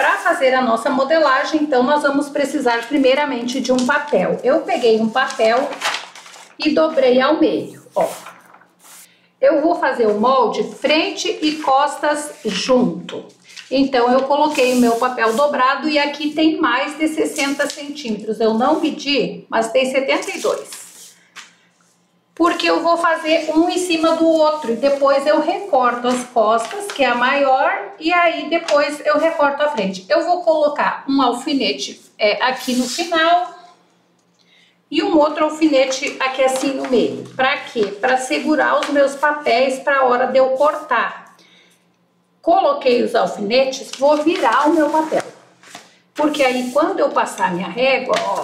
Para fazer a nossa modelagem, então, nós vamos precisar primeiramente de um papel. Eu peguei um papel e dobrei ao meio, ó. Eu vou fazer o molde frente e costas junto. Então, eu coloquei o meu papel dobrado e aqui tem mais de 60 centímetros. Eu não medi, mas tem 72. Porque eu vou fazer um em cima do outro e depois eu recorto as costas, que é a maior, e aí depois eu recorto a frente. Eu vou colocar um alfinete aqui no final e um outro alfinete aqui assim no meio. Pra quê? Pra segurar os meus papéis pra hora de eu cortar. Coloquei os alfinetes, vou virar o meu papel. Porque aí quando eu passar minha régua, ó,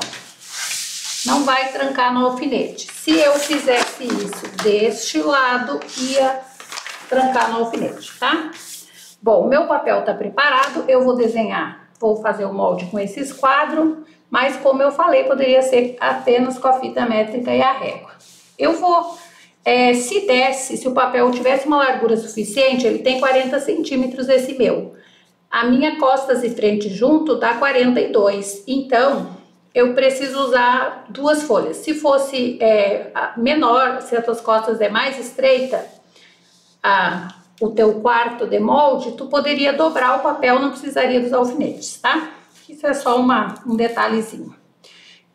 não vai trancar no alfinete. Se eu fizesse isso deste lado, ia trancar no alfinete, tá? Bom, meu papel tá preparado, eu vou desenhar. Vou fazer o molde com esses quadros. Mas, como eu falei, poderia ser apenas com a fita métrica e a régua. Eu vou... se o papel tivesse uma largura suficiente, ele tem 40 centímetros esse meu. A minha costas e frente junto dá 42. Então, eu preciso usar duas folhas. Se fosse menor, se as tuas costas é mais estreita, o teu quarto de molde, tu poderia dobrar o papel, não precisaria dos alfinetes, tá? Isso é só um detalhezinho.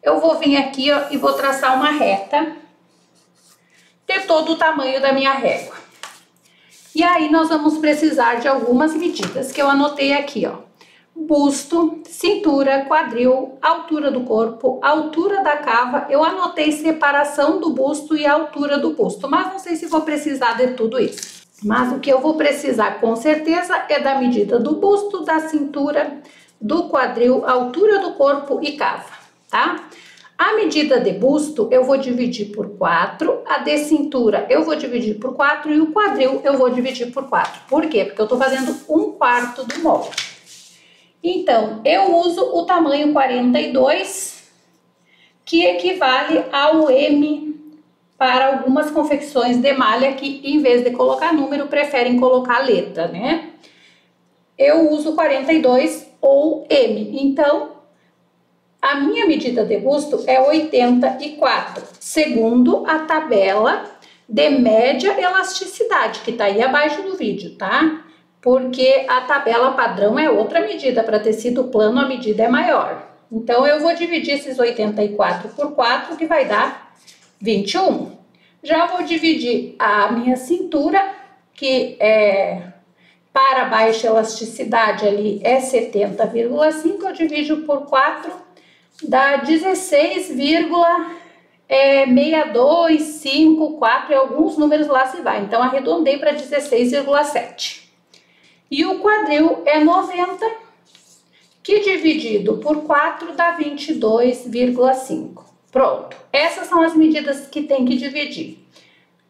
Eu vou vir aqui, ó, e vou traçar uma reta de todo o tamanho da minha régua. E aí nós vamos precisar de algumas medidas que eu anotei aqui, ó. Busto, cintura, quadril, altura do corpo, altura da cava. Eu anotei separação do busto e altura do busto, mas não sei se vou precisar de tudo isso. Mas o que eu vou precisar com certeza é da medida do busto, da cintura, do quadril, altura do corpo e cava, tá? A medida de busto eu vou dividir por 4, a de cintura eu vou dividir por 4 e o quadril eu vou dividir por 4. Por quê? Porque eu tô fazendo 1/4 do molde. Então, eu uso o tamanho 42, que equivale ao M para algumas confecções de malha que, em vez de colocar número, preferem colocar letra, né? Eu uso 42 ou M, então a minha medida de busto é 84, segundo a tabela de média elasticidade, que tá aí abaixo do vídeo, tá? Porque a tabela padrão é outra medida, para tecido plano a medida é maior. Então eu vou dividir esses 84 por 4, que vai dar 21. Já vou dividir a minha cintura, que é... para baixa elasticidade ali é 70,5, eu divido por 4, dá 16,6254 e alguns números lá se vai. Então, arredondei para 16,7. E o quadril é 90, que dividido por 4 dá 22,5. Pronto. Essas são as medidas que tem que dividir.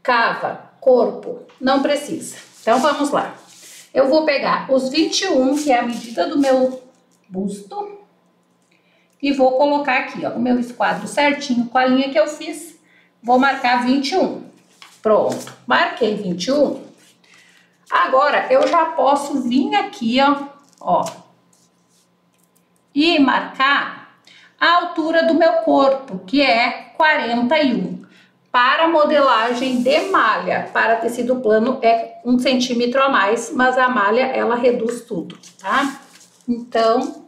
Cava, corpo, não precisa. Então, vamos lá. Eu vou pegar os 21, que é a medida do meu busto, e vou colocar aqui, ó, o meu esquadro certinho com a linha que eu fiz. Vou marcar 21. Pronto, marquei 21. Agora, eu já posso vir aqui, ó, e marcar a altura do meu corpo, que é 41. Para modelagem de malha, para tecido plano é 1 centímetro a mais, mas a malha ela reduz tudo, tá? Então,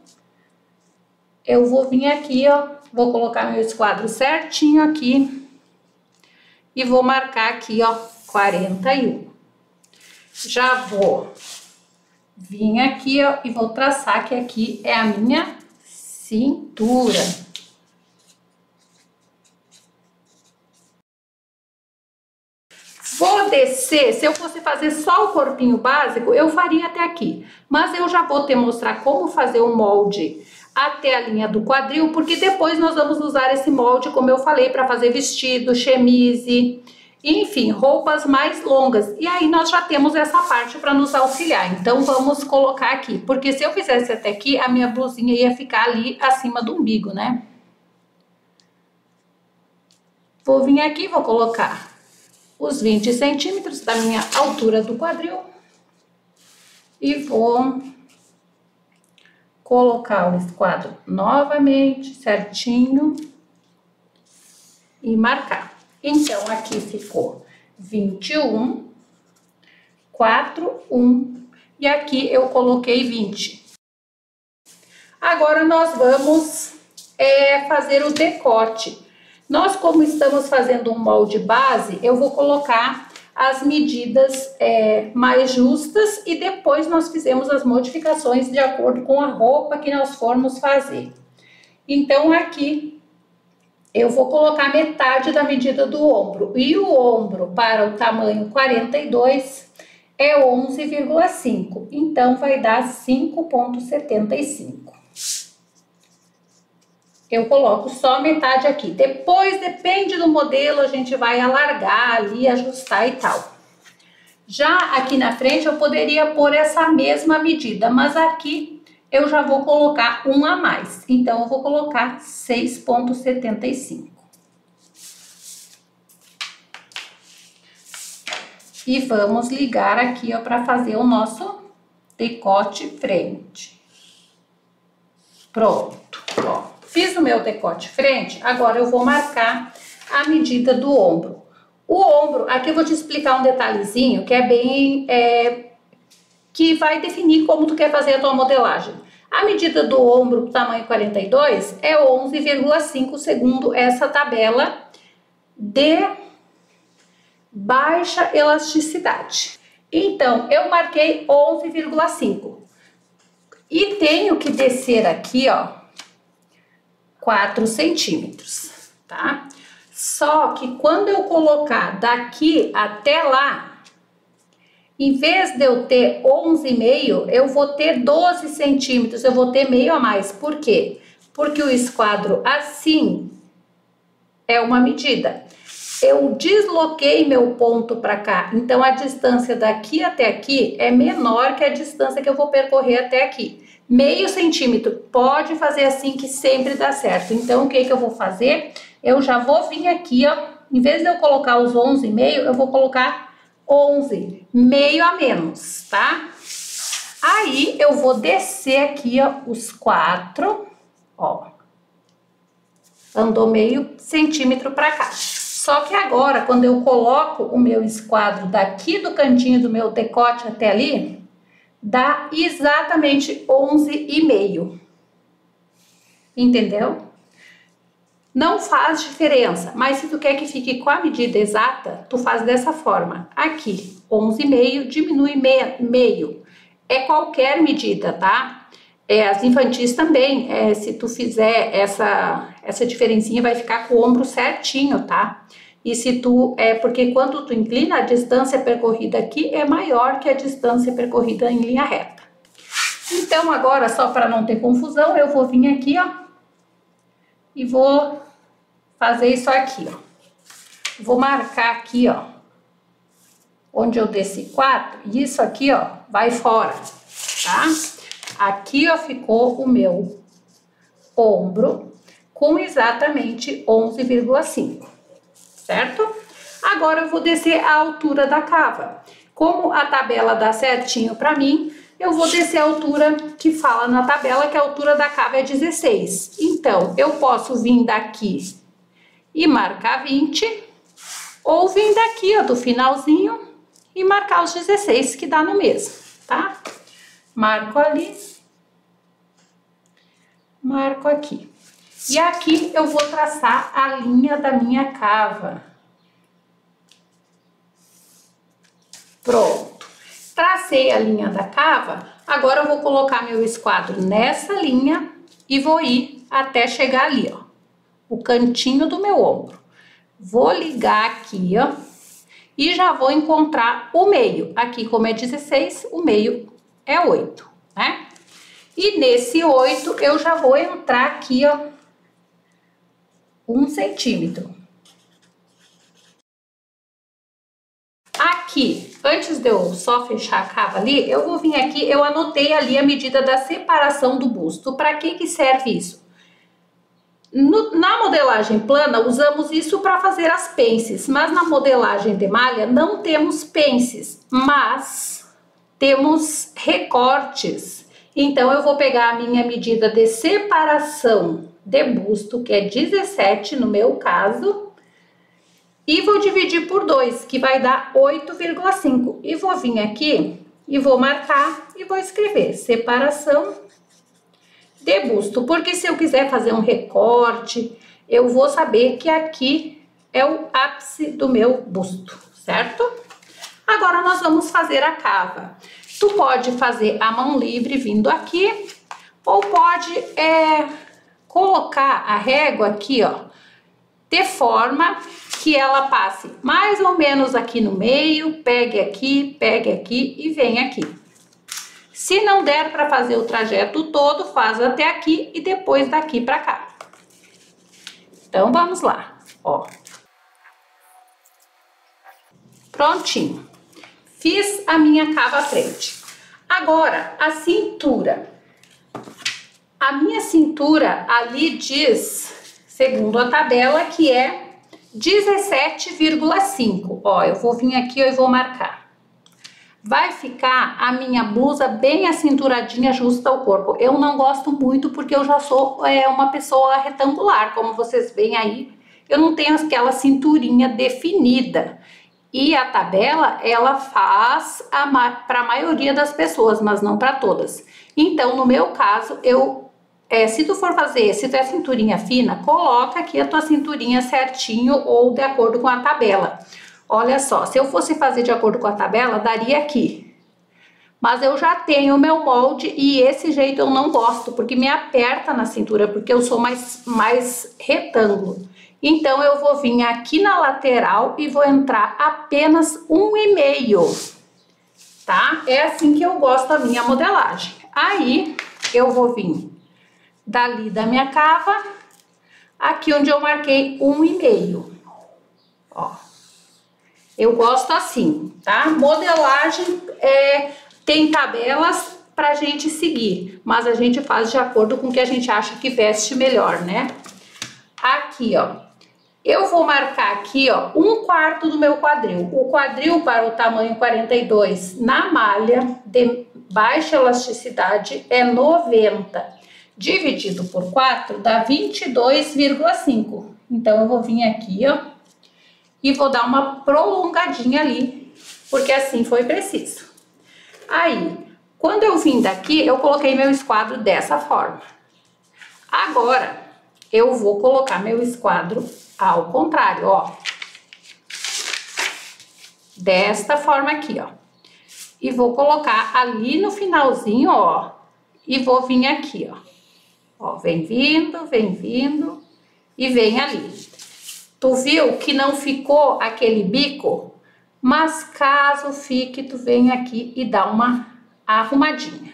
eu vou vir aqui, ó, vou colocar meu esquadro certinho aqui e vou marcar aqui, ó, 41. Já vou vir aqui, ó, e vou traçar que aqui é a minha cintura. Vou descer, se eu fosse fazer só o corpinho básico, eu faria até aqui. Mas eu já vou te mostrar como fazer o molde até a linha do quadril, porque depois nós vamos usar esse molde, como eu falei, para fazer vestido, chemise, enfim, roupas mais longas. E aí nós já temos essa parte para nos auxiliar. Então vamos colocar aqui, porque se eu fizesse até aqui, a minha blusinha ia ficar ali acima do umbigo, né? Vou vir aqui, vou colocar os 20 centímetros da minha altura do quadril e vou colocar o esquadro novamente certinho e marcar. Então, aqui ficou 21, 4, 1, e aqui eu coloquei 20. Agora, nós vamos fazer o decote. Nós, como estamos fazendo um molde base, eu vou colocar as medidas mais justas e depois nós fizemos as modificações de acordo com a roupa que nós formos fazer. Então, aqui eu vou colocar metade da medida do ombro e o ombro para o tamanho 42 é 11,5, então vai dar 5,75. Eu coloco só metade aqui. Depois, depende do modelo, a gente vai alargar ali, ajustar e tal. Já aqui na frente, eu poderia pôr essa mesma medida, mas aqui eu já vou colocar um a mais. Então, eu vou colocar 6,75. E vamos ligar aqui, ó, para fazer o nosso decote frente. Pronto, ó. Fiz o meu decote frente, agora eu vou marcar a medida do ombro. O ombro, aqui eu vou te explicar um detalhezinho que é bem... que vai definir como tu quer fazer a tua modelagem. A medida do ombro, tamanho 42, é 11,5 segundo essa tabela de baixa elasticidade. Então, eu marquei 11,5. E tenho que descer aqui, ó, 4 centímetros, tá? Só que quando eu colocar daqui até lá, em vez de eu ter 11,5, eu vou ter 12 centímetros, eu vou ter meio a mais. Por quê? Porque o esquadro assim é uma medida. Eu desloquei meu ponto para cá, então a distância daqui até aqui é menor que a distância que eu vou percorrer até aqui. Meio centímetro, pode fazer assim que sempre dá certo. Então, o que eu vou fazer? Eu já vou vir aqui, ó, em vez de eu colocar os 11,5, eu vou colocar 11, meio a menos, tá? Aí, eu vou descer aqui, ó, os 4, ó. Andou meio centímetro pra cá. Só que agora, quando eu coloco o meu esquadro daqui do cantinho do meu decote até ali... dá exatamente 11,5, entendeu? Não faz diferença, mas se tu quer que fique com a medida exata, tu faz dessa forma. Aqui, 11,5, diminui meio. É qualquer medida, tá? As infantis também, se tu fizer essa diferencinha, vai ficar com o ombro certinho, tá? E se tu, porque quando tu inclina, a distância percorrida aqui é maior que a distância percorrida em linha reta. Então, agora, só para não ter confusão, eu vou vir aqui, ó, e vou fazer isso aqui, ó. Vou marcar aqui, ó, onde eu desci 4, e isso aqui, ó, vai fora, tá? Aqui, ó, ficou o meu ombro com exatamente 11,5. Certo? Agora eu vou descer a altura da cava. Como a tabela dá certinho pra mim, eu vou descer a altura que fala na tabela, que a altura da cava é 16. Então, eu posso vir daqui e marcar 20, ou vir daqui, ó, do finalzinho e marcar os 16, que dá no mesmo, tá? Marco ali, marco aqui. E aqui eu vou traçar a linha da minha cava. Pronto. Tracei a linha da cava, agora eu vou colocar meu esquadro nessa linha e vou ir até chegar ali, ó. O cantinho do meu ombro. Vou ligar aqui, ó, e já vou encontrar o meio. Aqui, como é 16, o meio é 8, né? E nesse 8, eu já vou entrar aqui, ó, 1 centímetro. Aqui, antes de eu só fechar a cava ali, eu vou vir aqui, eu anotei ali a medida da separação do busto. Para que serve isso? Na modelagem plana, usamos isso para fazer as pences, mas na modelagem de malha não temos pences, mas temos recortes. Então, eu vou pegar a minha medida de separação de busto, que é 17 no meu caso, e vou dividir por 2, que vai dar 8,5. E vou vir aqui e vou marcar e vou escrever separação de busto, porque se eu quiser fazer um recorte, eu vou saber que aqui é o ápice do meu busto, certo? Agora, nós vamos fazer a cava. Tu pode fazer a mão livre vindo aqui, ou pode colocar a régua aqui, ó, de forma que ela passe mais ou menos aqui no meio, pegue aqui e vem aqui. Se não der para fazer o trajeto todo, faz até aqui e depois daqui para cá. Então, vamos lá, ó. Prontinho. Fiz a minha cava à frente. Agora, a cintura. A minha cintura ali diz, segundo a tabela, que é 17,5. Ó, eu vou vir aqui, ó, e vou marcar. Vai ficar a minha blusa bem acinturadinha, justa ao corpo. Eu não gosto muito porque eu já sou uma pessoa retangular, como vocês veem aí. Eu não tenho aquela cinturinha definida. E a tabela, ela faz para a maioria das pessoas, mas não para todas. Então, no meu caso, se tu é cinturinha fina, coloca aqui a tua cinturinha certinho ou de acordo com a tabela. Olha só, se eu fosse fazer de acordo com a tabela, daria aqui. Mas eu já tenho o meu molde e esse jeito eu não gosto, porque me aperta na cintura, porque eu sou mais retângulo. Então, eu vou vir aqui na lateral e vou entrar apenas 1,5, tá? É assim que eu gosto a minha modelagem. Aí, eu vou vir dali da minha cava, aqui onde eu marquei 1,5, ó. Eu gosto assim, tá? Modelagem tem tabelas pra gente seguir, mas a gente faz de acordo com o que a gente acha que veste melhor, né? Aqui, ó. Eu vou marcar aqui, ó, 1/4 do meu quadril. O quadril para o tamanho 42 na malha de baixa elasticidade é 90. Dividido por 4 dá 22,5. Então, eu vou vir aqui, ó, e vou dar uma prolongadinha ali, porque assim foi preciso. Aí, quando eu vim daqui, eu coloquei meu esquadro dessa forma. Agora, eu vou colocar meu esquadro ao contrário, ó. Desta forma aqui, ó. E vou colocar ali no finalzinho, ó. E vou vir aqui, ó. Ó, vem vindo e vem ali. Tu viu que não ficou aquele bico? Mas caso fique, tu vem aqui e dá uma arrumadinha.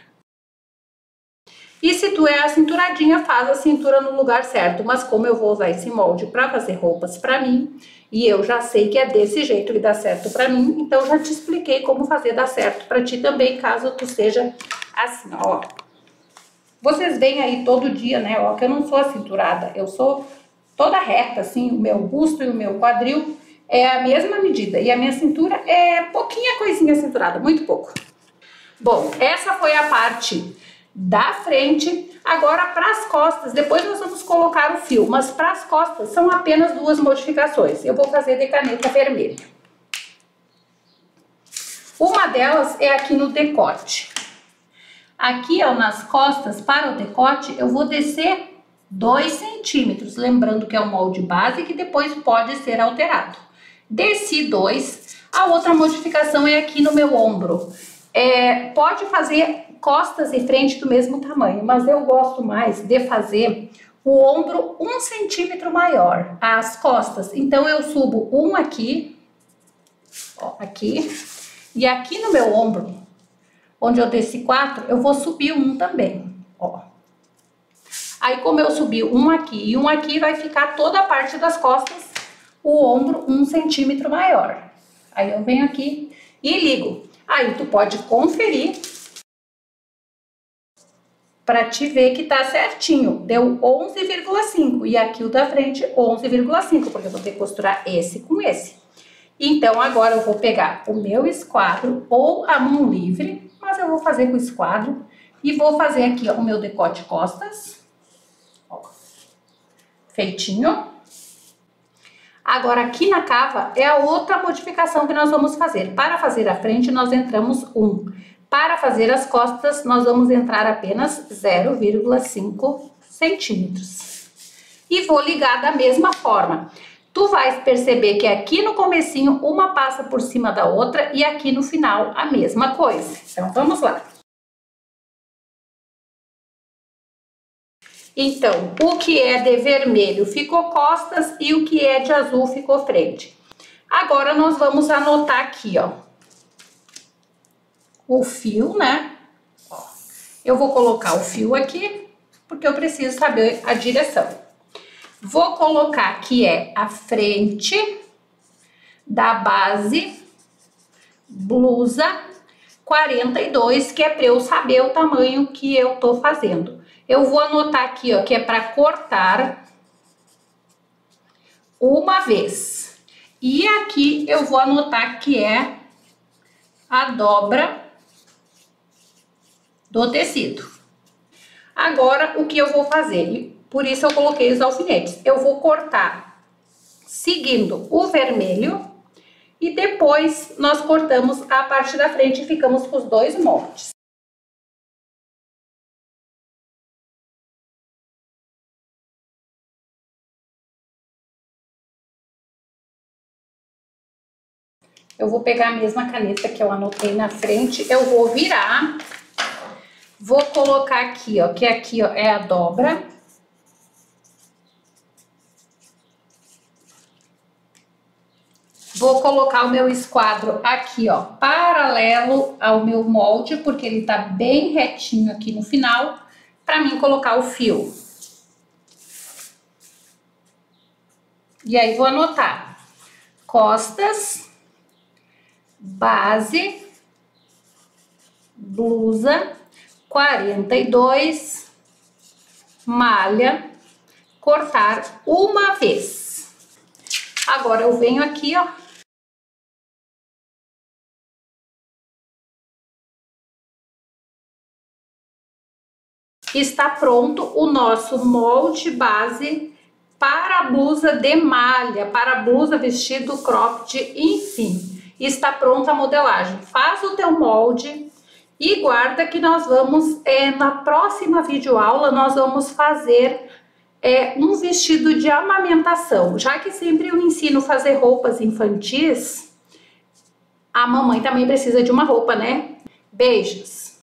E se tu é acinturadinha, faz a cintura no lugar certo. Mas como eu vou usar esse molde para fazer roupas para mim, e eu já sei que é desse jeito que dá certo para mim, então já te expliquei como fazer dar certo para ti também, caso tu seja assim, ó. Vocês veem aí todo dia, né, ó, que eu não sou acinturada, eu sou toda reta, assim, o meu busto e o meu quadril é a mesma medida. E a minha cintura é pouquinha coisinha acinturada, muito pouco. Bom, essa foi a parte da frente. Agora, para as costas, depois nós vamos colocar o fio, mas para as costas são apenas 2 modificações. Eu vou fazer de caneta vermelha. Uma delas é aqui no decote. Aqui, ó, nas costas, para o decote, eu vou descer 2 centímetros, lembrando que é o molde base que depois pode ser alterado. Desci 2, a outra modificação é aqui no meu ombro. Pode fazer costas e frente do mesmo tamanho, mas eu gosto mais de fazer o ombro 1 centímetro maior, as costas. Então, eu subo 1 aqui, ó, aqui, e aqui no meu ombro, onde eu desci 4, eu vou subir 1 também, ó. Aí, como eu subi 1 aqui e 1 aqui, vai ficar toda a parte das costas, o ombro 1 centímetro maior. Aí, eu venho aqui e ligo. Aí, tu pode conferir para te ver que tá certinho. Deu 11,5 e aqui o da frente 11,5, porque eu vou ter que costurar esse com esse. Então, agora eu vou pegar o meu esquadro ou a mão livre, mas eu vou fazer com o esquadro E vou fazer aqui, ó, o meu decote costas. Ó, feitinho. Agora, aqui na cava é a outra modificação que nós vamos fazer. Para fazer a frente, nós entramos 1. Para fazer as costas, nós vamos entrar apenas 0,5 centímetros. E vou ligar da mesma forma. Tu vais perceber que aqui no comecinho, uma passa por cima da outra e aqui no final, a mesma coisa. Então, vamos lá. Então, o que é de vermelho ficou costas e o que é de azul ficou frente. Agora, nós vamos anotar aqui, ó, o fio, né? Ó, eu vou colocar o fio aqui, porque eu preciso saber a direção. Vou colocar que é a frente da base blusa 42, que é pra eu saber o tamanho que eu tô fazendo. Eu vou anotar aqui, ó, que é para cortar uma vez. E aqui eu vou anotar que é a dobra do tecido. Agora, o que eu vou fazer? Por isso eu coloquei os alfinetes. Eu vou cortar seguindo o vermelho e depois nós cortamos a parte da frente e ficamos com os dois montes. Eu vou pegar a mesma caneta que eu anotei na frente, eu vou virar, vou colocar aqui, ó, que aqui, ó, é a dobra. Vou colocar o meu esquadro aqui, ó, paralelo ao meu molde, porque ele tá bem retinho aqui no final, pra mim colocar o fio. E aí vou anotar, costas... base, blusa, 42, malha, cortar uma vez. Agora eu venho aqui, ó. Está pronto o nosso molde base para a blusa de malha, para a blusa vestido cropped, enfim. Está pronta a modelagem. Faz o teu molde e guarda que nós vamos, na próxima videoaula, nós vamos fazer um vestido de amamentação. Já que sempre eu ensino fazer roupas infantis, a mamãe também precisa de uma roupa, né? Beijos!